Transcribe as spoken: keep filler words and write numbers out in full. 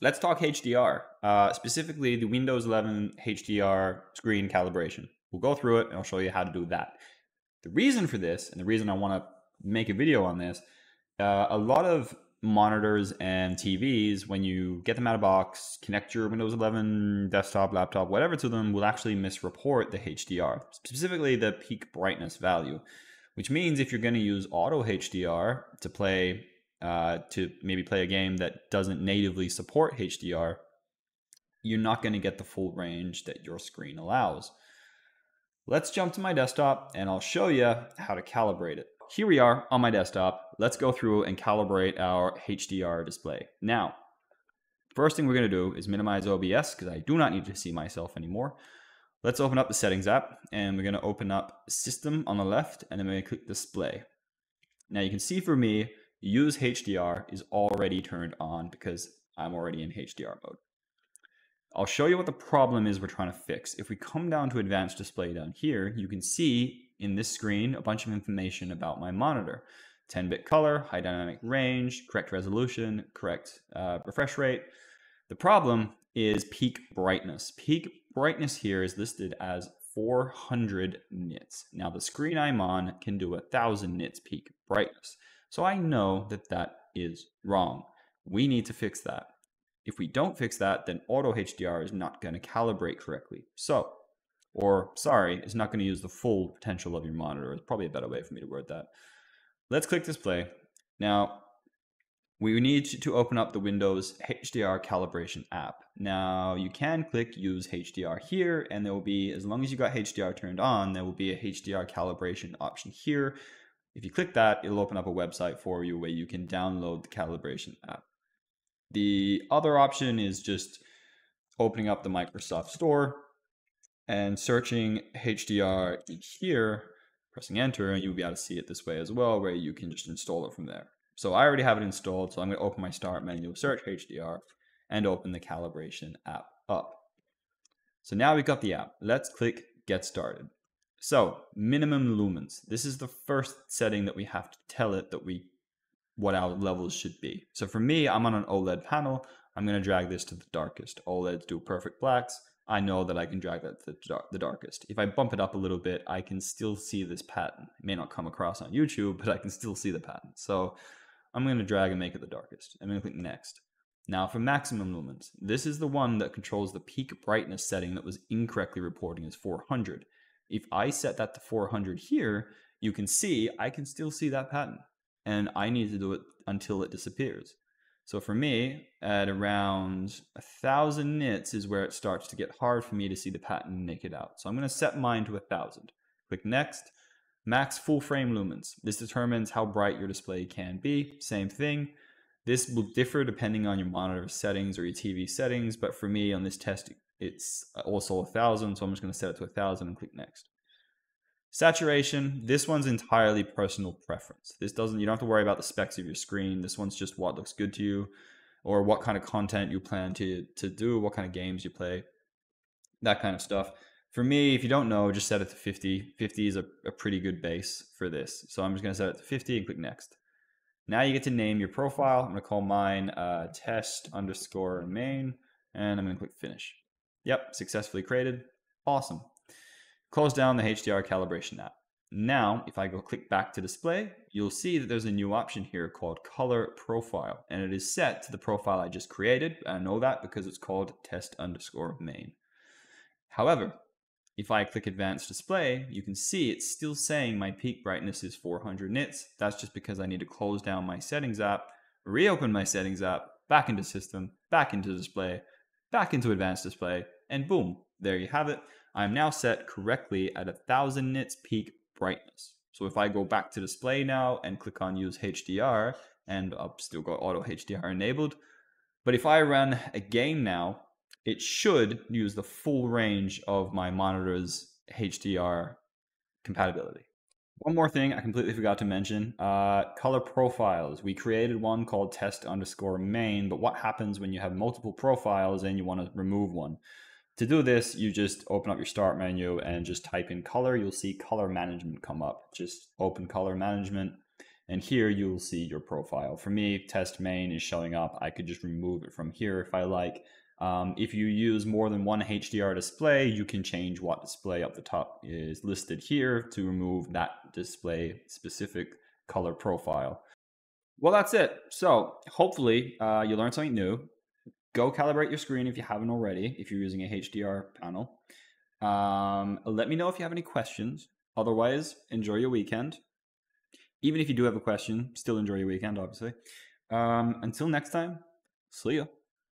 let's talk H D R, uh, specifically the Windows eleven H D R screen calibration. We'll go through it and I'll show you how to do that. The reason for this, and the reason I want to make a video on this, uh, a lot of monitors and T Vs, when you get them out of box, connect your Windows eleven desktop, laptop, whatever to them, will actually misreport the H D R, specifically the peak brightness value, which means if you're going to use auto H D R to play, uh, to maybe play a game that doesn't natively support H D R, you're not going to get the full range that your screen allows. Let's jump to my desktop and I'll show you how to calibrate it. Here we are on my desktop. Let's go through and calibrate our H D R display. Now, first thing we're going to do is minimize O B S because I do not need to see myself anymore. Let's open up the settings app and we're going to open up system on the left and then we're going to click display. Now you can see for me, use H D R is already turned on because I'm already in H D R mode. I'll show you what the problem is we're trying to fix. If we come down to advanced display down here, you can see in this screen, a bunch of information about my monitor, ten bit color, high dynamic range, correct resolution, correct uh, refresh rate. The problem is peak brightness. Peak brightness here is listed as four hundred nits. Now the screen I'm on can do one thousand nits peak brightness. So I know that that is wrong. We need to fix that. If we don't fix that, then auto H D R is not going to calibrate correctly. So Or, sorry, it's not going to use the full potential of your monitor. It's probably a better way for me to word that. Let's click display. Now, we need to open up the Windows H D R calibration app. Now, you can click use H D R here, and there will be, as long as you got H D R turned on, there will be a H D R calibration option here. If you click that, it'll open up a website for you where you can download the calibration app. The other option is just opening up the Microsoft Store and searching H D R in here, pressing enter, and you'll be able to see it this way as well, where you can just install it from there. So I already have it installed, so I'm gonna open my start menu, search H D R, and open the calibration app up. So now we've got the app. Let's click get started. So minimum lumens. This is the first setting that we have to tell it that we what our levels should be. So for me, I'm on an OLED panel. I'm gonna drag this to the darkest. OLEDs do perfect blacks. I know that I can drag that to the, dark, the darkest. If I bump it up a little bit, I can still see this pattern. It may not come across on YouTube, but I can still see the pattern. So I'm going to drag and make it the darkest. I'm going to click next. Now for maximum lumens, this is the one that controls the peak brightness setting that was incorrectly reporting as four hundred. If I set that to four hundred here, you can see, I can still see that pattern and I need to do it until it disappears. So for me, at around one thousand nits is where it starts to get hard for me to see the pattern naked out. So I'm going to set mine to one thousand. Click next. Max full frame lumens. This determines how bright your display can be. Same thing. This will differ depending on your monitor settings or your T V settings. But for me on this test, it's also one thousand. So I'm just going to set it to one thousand and click next. Saturation, this one's entirely personal preference. This doesn't, you don't have to worry about the specs of your screen. This one's just what looks good to you or what kind of content you plan to, to do, what kind of games you play, that kind of stuff. For me, if you don't know, just set it to fifty. fifty is a, a pretty good base for this. So I'm just gonna set it to fifty and click next. Now you get to name your profile. I'm gonna call mine uh, test underscore main and I'm gonna click finish. Yep, successfully created, awesome. Close down the H D R calibration app. Now, if I go click back to display, you'll see that there's a new option here called color profile, and it is set to the profile I just created. I know that because it's called test underscore main. However, if I click advanced display, you can see it's still saying my peak brightness is four hundred nits. That's just because I need to close down my settings app, reopen my settings app, back into system, back into display, back into advanced display, and boom, there you have it. I'm now set correctly at one thousand nits peak brightness. So if I go back to display now and click on use H D R, and I'll still go auto H D R enabled. But if I run a game now, it should use the full range of my monitor's H D R compatibility. One more thing I completely forgot to mention, uh, color profiles. We created one called test underscore main, but what happens when you have multiple profiles and you want to remove one? To do this, you just open up your start menu and just type in color. You'll see color management come up. Just open color management And here you will see your profile. For me, test main is showing up. I could just remove it from here if I like. Um, if you use more than one H D R display, you can change what display up the top is listed here to remove that display specific color profile. Well, that's it. So hopefully uh, you learned something new. Go calibrate your screen if you haven't already, if you're using a H D R panel. Um, let me know if you have any questions. Otherwise, enjoy your weekend. Even if you do have a question, still enjoy your weekend, obviously. Um, until next time, see ya.